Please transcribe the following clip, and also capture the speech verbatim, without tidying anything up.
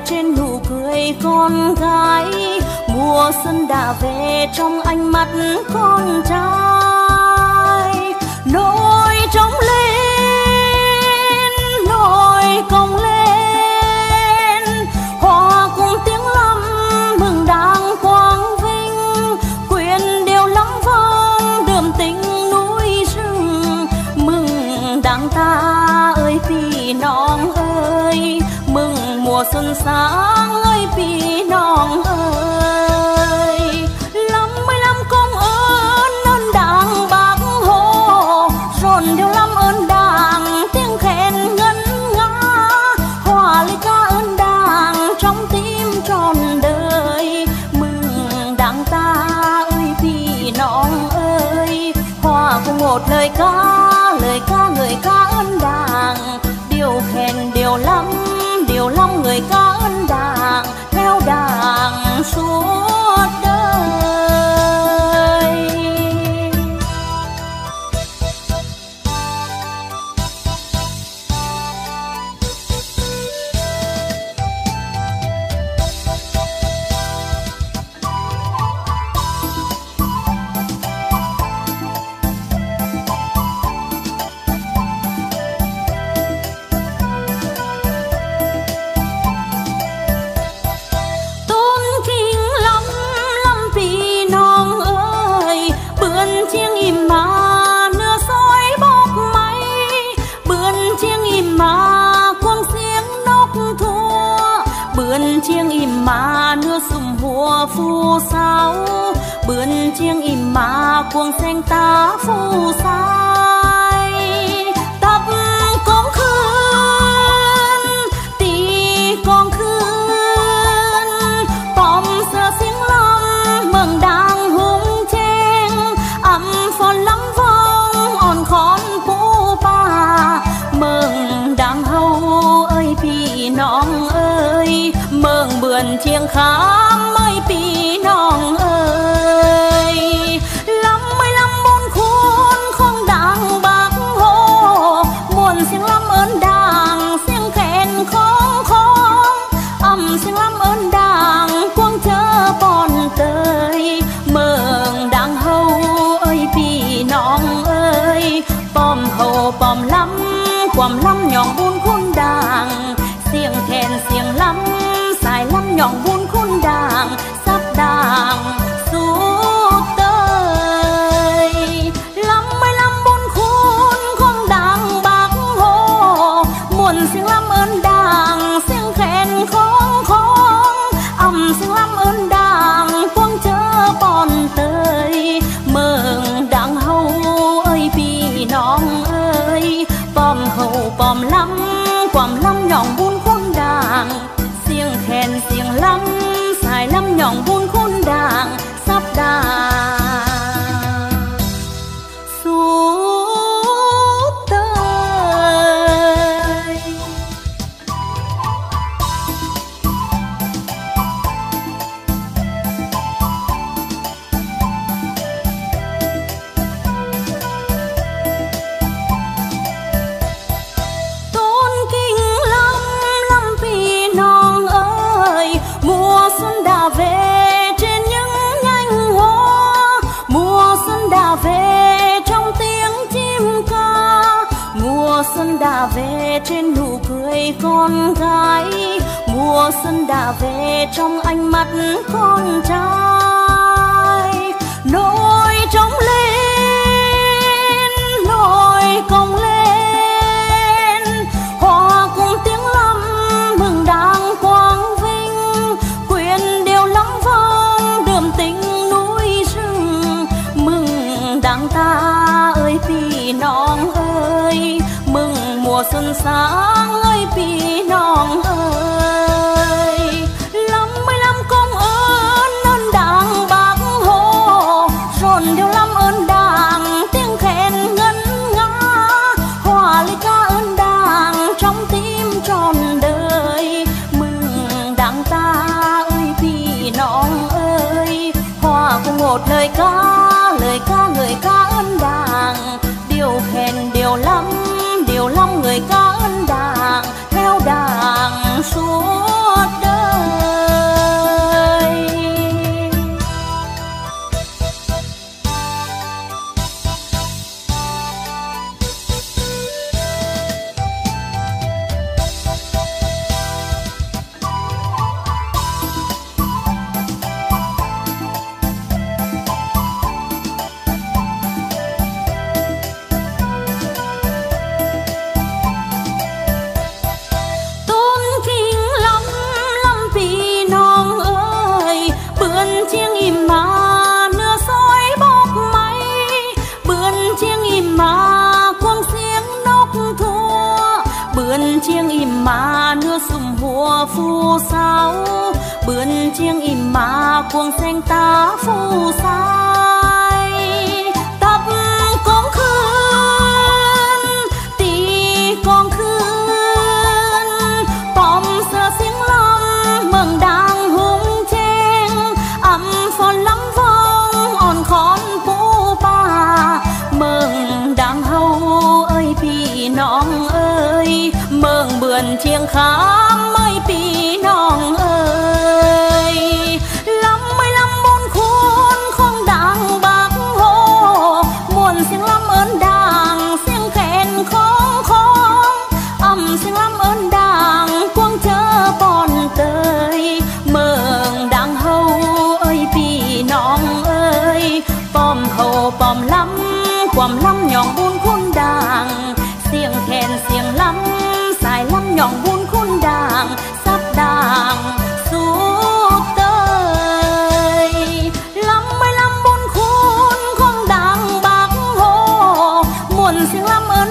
khoe trên nụ cười con gái, mùa xuân đã về trong ánh mắt con trai. Nỗi trống lên, nỗi cong lên, hòa cùng tiếng lắm mừng đang quang vinh, quyền điều lắm vong đường tình núi rừng. Mừng đảng ta ơi phi non ơi, mừng mùa xuân sáng ơi phi non ơi. Lắm mươi lăm công ơn ơn đảng bác hồ, rộn điều lắm ơn đảng tiếng khen ngân nga, hòa lời ca ơn đảng trong tim tròn đời. Mừng đảng ta ơi phi non ơi, hòa cùng một lời ca, lời ca người ca ơn đảng, điều khen điều lắm điều lắm người ca ơn đảng, theo đảng suốt đời. Chiêng im mà nưa sùm hùa phu sao, bươn chiêng im mà cuồng xanh ta phu sai. Tập con khơn tì con khơn, tóm sơ xiếng lắm mừng đang hung chen, âm phòn lắm vong on khón phú ba. Mừng đang hâu ơi pì non ơi, mừng bươn chiêng khám ơi pì non ơi. Lắm mươi lăm môn khôn không đảng bác hồ, muôn xiêng lắm ơn đảng xiêng khen khóng khóng, âm xiêng lắm ơn đảng quang chớ bọn tới. Mừng đảng hâu ơi pì non ơi, bòm hầu bòm lắm quàm lắm nhọn buôn khôn đảng, xiêng khen xiêng lắm dài lắm nhọn buôn khôn đảng, sắp đảng suốt đời. Lắm mươi lăm buôn khôn khôn đảng bác hồ, muôn xiêng lắm ơn đảng xiêng khen khóng khóng, âm xiêng lắm ơn đảng quang chớ bọn tới. Mừng đảng hâu ơi pì non ơi, bòm hầu bòm lắm quàm lắm nhọn buôn khôn đảng, xiêng khen xiêng lắm xài lắm nhọn buôn khôn đảng, sắp đảng suốt đời. Tôn kính lắm lắm pì non ơi, mùa xuân đã về trên những nhánh hoa, mùa xuân đã về trong tiếng chim ca, mùa xuân đã về trên nụ cười con gái, mùa xuân đã về trong ánh mắt con trai. Nỗi trống lên, nỗi cong lên, hòa cùng tiếng lắm mừng đang quang vinh, quyền điều lắm vong đường tình núi rừng. Mừng đảng ta ơi pì non ơi, mừng mùa xuân sáng ơi pì non ơi. Lắm mươi lăm công ơn ơn đảng bác hồ, rộn điều lắm ơn đảng tiếng khen ngân nga, hòa lời ca ơn đảng trong tim tròn đời. Mừng đảng ta ơi pì non ơi, hòa cùng một lời ca, lời ca người ca ơn đảng, điều khen điều lắm điều lắm người ca ơn đảng, theo đảng suốt đời. chiêng im mà nưa sùm hùa phu sao, bươn chiêng im mà cuồng xanh ta phu sai. Tập con khơn, tì con khơn, bom sơ xiếng lắm mừng đang hung chênh, âm phòn lắm vong on khón phú ba, mừng đang hâu ơi pì nón ơi, mừng bươn chiêng khá mới pì nón ơi.ความล้ำความล้ำหยองบุญคุณด่างเสียงแคนเสียงล้ำสายล้ำหยองบุญคุณด่างซับด่างสูบเตยล้ำไม่ล้ำบุญคุณของด่างบักโหมวนเสียงล้ำเอิญ